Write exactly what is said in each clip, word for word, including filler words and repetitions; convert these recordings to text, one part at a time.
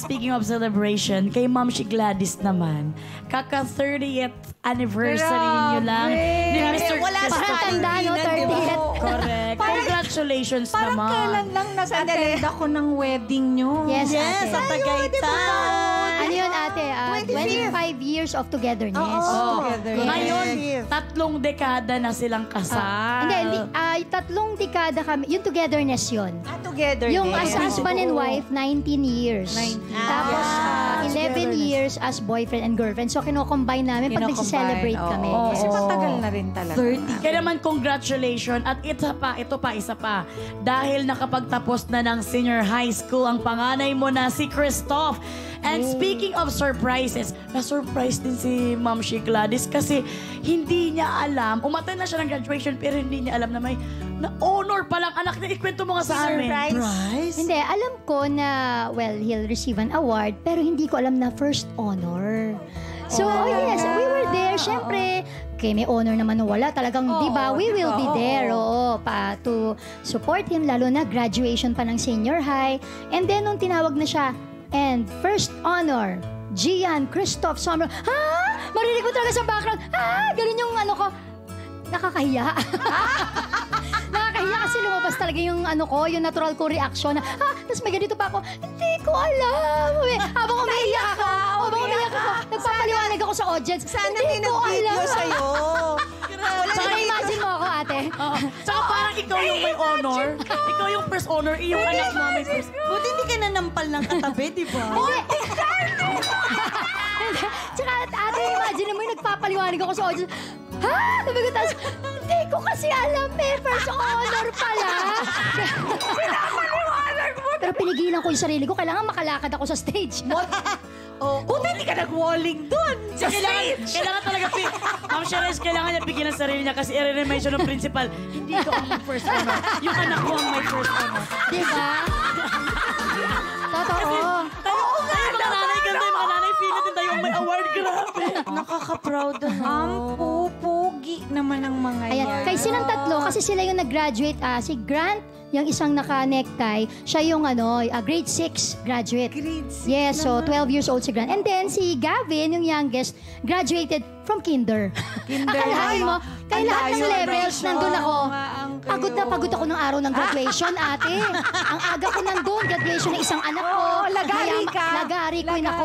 Speaking of celebration, kay Ma'am si Gladys naman, kaka thirtieth anniversary niyo lang ni Mister Christopher. Patanda no, thirtieth. Correct. Congratulations naman. Parang kailan lang nag-attend ako ng wedding niyo. Yes, sa Tagaytay. Ano yun, ate? twenty-five years of togetherness. Oo, togetherness. Ngayon, tatlong dekada na silang kasal. Hindi, tatlong dekada kami. Yung togetherness yun. Ah, togetherness. Yung as husband and wife, nineteen years. Tapos, eleven years as boyfriend and girlfriend. So, kinocombine namin pag nag-celebrate kami. Kasi matagal na rin talaga. thirty. Kaya naman, congratulations. At ito pa, ito pa, isa pa. Dahil nakapagtapos na ng senior high school, ang panganay mo na si Christoph. And speaking of surprises, na-surprise din si Ma'am si Gladys kasi hindi niya alam, umatan na siya ng graduation pero hindi niya alam na may na-honor palang anak niya. Ikwento mo nga sa amin. Surprise? Hindi, alam ko na, well, he'll receive an award pero hindi ko alam na first honor. So, oh yes, we were there, syempre. Okay, may honor naman o wala. Talagang, di ba, we will be there, oo, pa to support him, lalo na graduation pa ng senior high. And then, nung tinawag na siya, and first honor, Gian Christoph Sommer. Ha? Marinig mo talaga sa background. Ha? Ganun yung ano ko. Nakakahiya. Nakakahiya kasi lumabas talaga yung ano ko, yung natural ko reaction. Ha? Tapos may ganito pa ako, hindi ko alam. Habang umiiyak ako, habang umiiyak ako, nagpapaliwanag ako sa audience. Sana tinag-video sa'yo. Saka imagine mo ako, ate. Saka parang ikaw yung may honor. Ikaw yung first honor, yung anak mo may first. Buti hindi ka nanampal ng katabi, di ba? Hindi. Tsaka, ate, imagine mo yung nagpapaliwanag ako sa audience. Ha? Sabi ko, tapos, hindi ko kasi alam eh. First honor pala. Pinapaliwanag mo. Pero pinigilan ko yung sarili ko. Kailangan makalakad ako sa stage. What? Buti hindi ka nag-walling doon sa stage. Kailangan talaga, Ma'am Sharice, kailangan niya bigyan ang sarili niya kasi i-remind siya ng principal, hindi ko ang may first honor. Yung anak ko ang may first honor. Diba? Totoo. Oo nga, mga nanay ganda, mga nanay feeling din tayo may award, grabe. Nakaka-proud na. Ang pupugi naman ang mga yan. Kaya silang tatlo, kasi sila yung nag-graduate, si Grant, yung isang naka-necktie, siya yung ano, uh, grade six graduate. Grade six? Yes, so twelve years old si Grant. And then si Gavin, yung youngest, graduated from kinder. Kinder? Akalahin mo, kay lahat ng levels, nandun ako. Pagod na pagod ako ng araw ng graduation, ate. Ang aga ko nandun, graduation ng isang anak ko. Lagari ka. Lagari ko yun ako.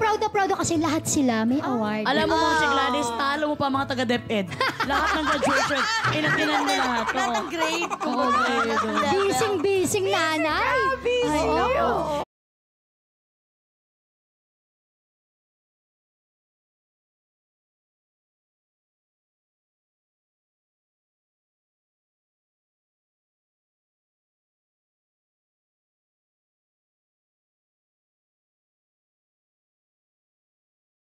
Proud na proud kasi lahat sila may award. Alam mo mo, si Gladys, talo mo pa mga taga-DepEd. Lahat ng graduation, inatinan mo lahat. Lahat ng grade ko. Bising-bising nanay. Bising-bising.